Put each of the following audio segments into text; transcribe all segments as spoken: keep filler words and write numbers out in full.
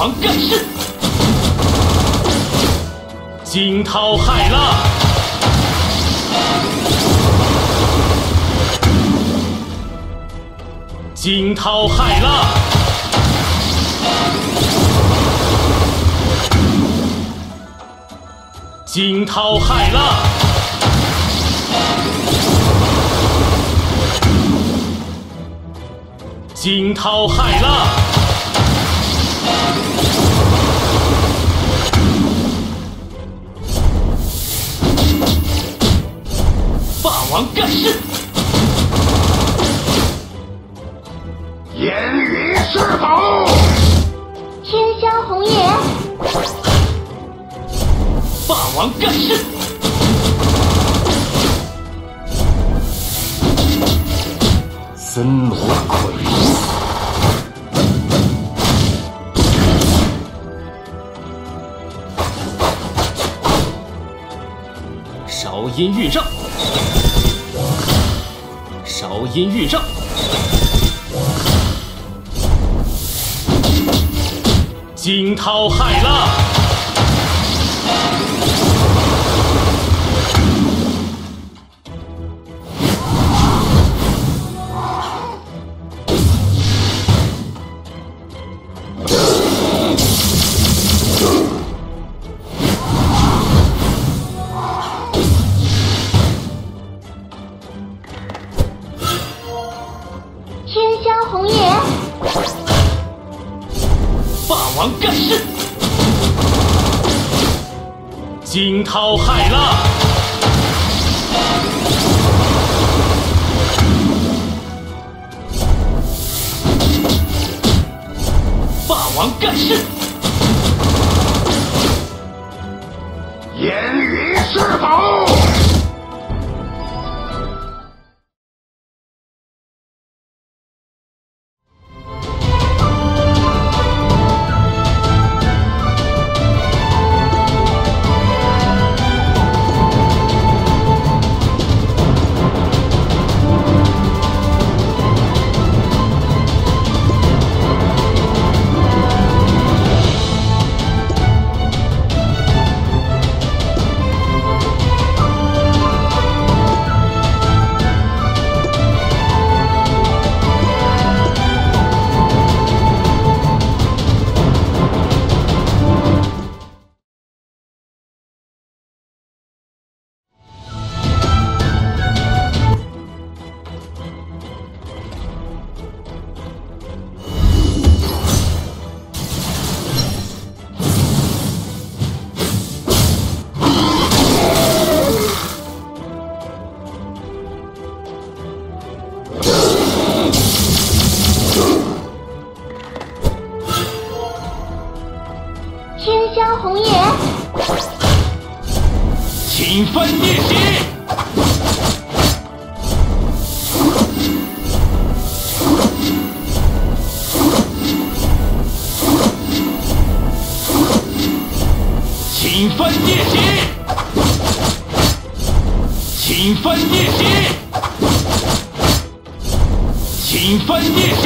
王盖世，惊涛骇浪，惊涛骇浪，惊涛骇浪，惊涛骇浪。 王盖世，言语是否？天霄红颜，霸王盖世，森罗魁，韶音玉绕。 韶音玉绕，惊涛骇浪，惊涛骇浪，霸王盖世，言语是否？平分逆袭，请分逆袭，请分逆袭，请分逆袭。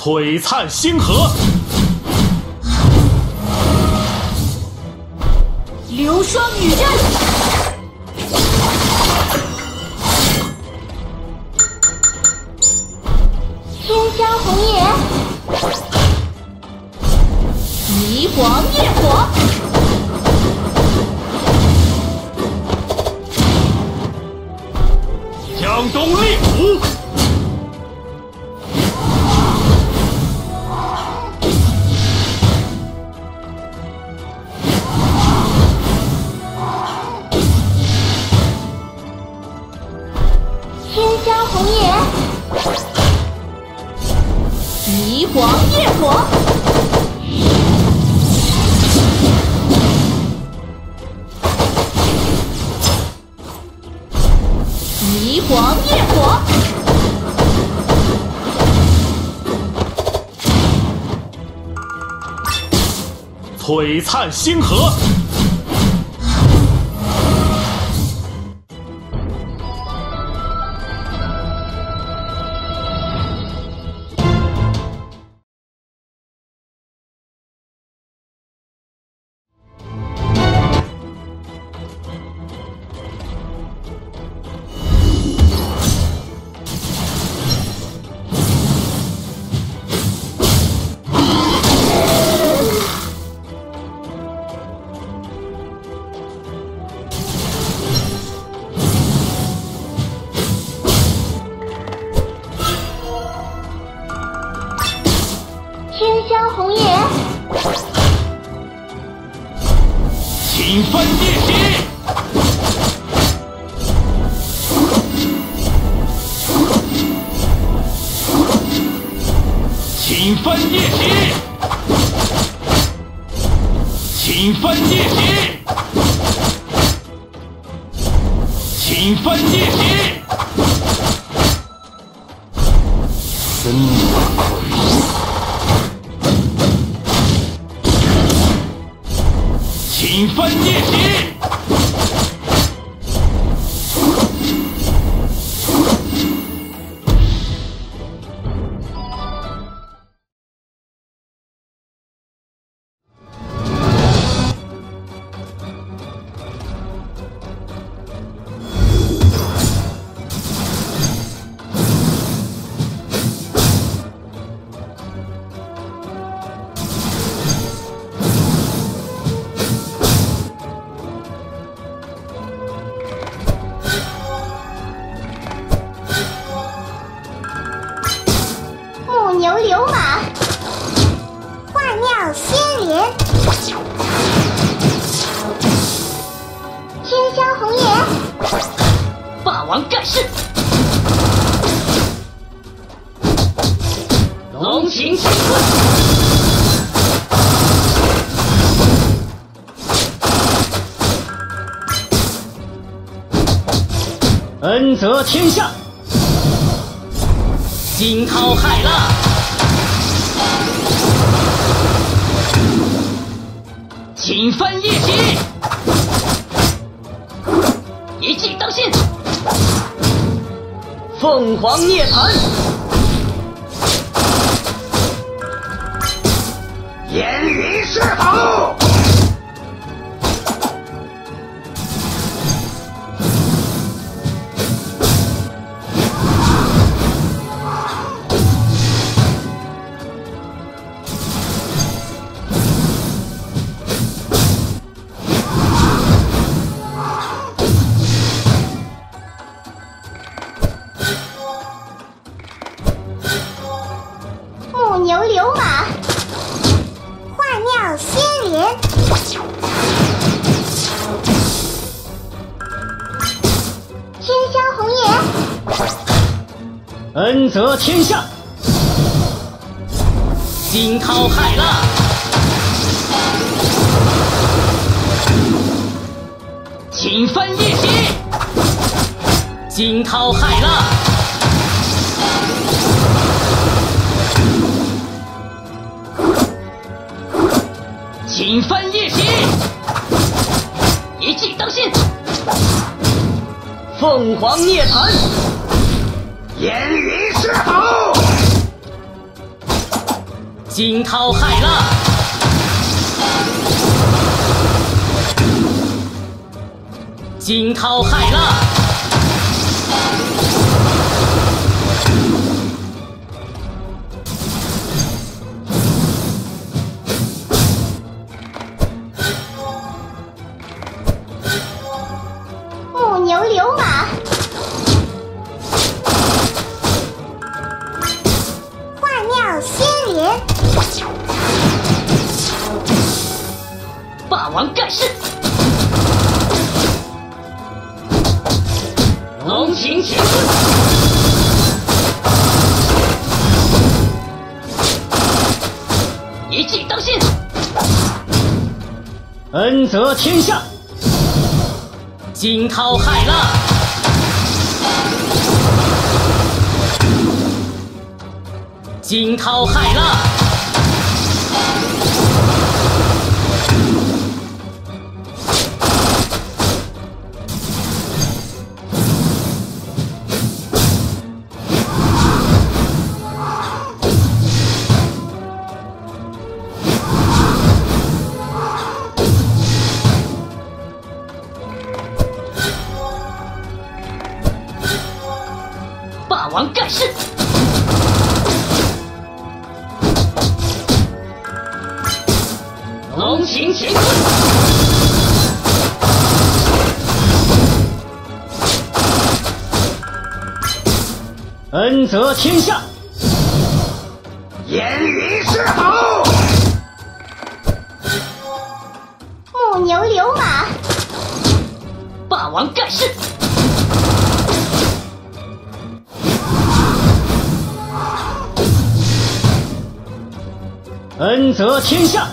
璀璨星河，流霜女刃，东山红野，霓凰夜火，江东烈虎。 霓凰夜火，霓凰夜火，璀璨星河，顶翻地平，请翻地平，请翻地平，请翻地平，真的。 请翻地平，干事，龙行乾坤，恩泽天下，惊涛骇浪，请翻夜袭，一计当先。 凤凰涅槃，严于是好。恩泽天下，惊涛骇浪，请翻夜袭，惊涛骇浪，请翻夜袭，一计当先，凤凰涅槃。 严于是好。惊涛骇浪。惊涛骇浪。木牛流马。 霸王盖世，龙行起，一计当先，恩泽天下，惊涛骇浪，惊涛骇浪。 霸王盖世，龙行乾坤，恩泽天下，严于是好，木牛流马，霸王盖世。 恩泽天下，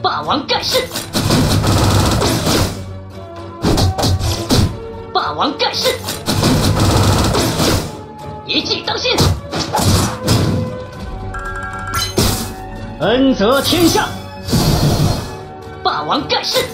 霸王盖世，霸王盖世，一计当先，恩泽天下，霸王盖世。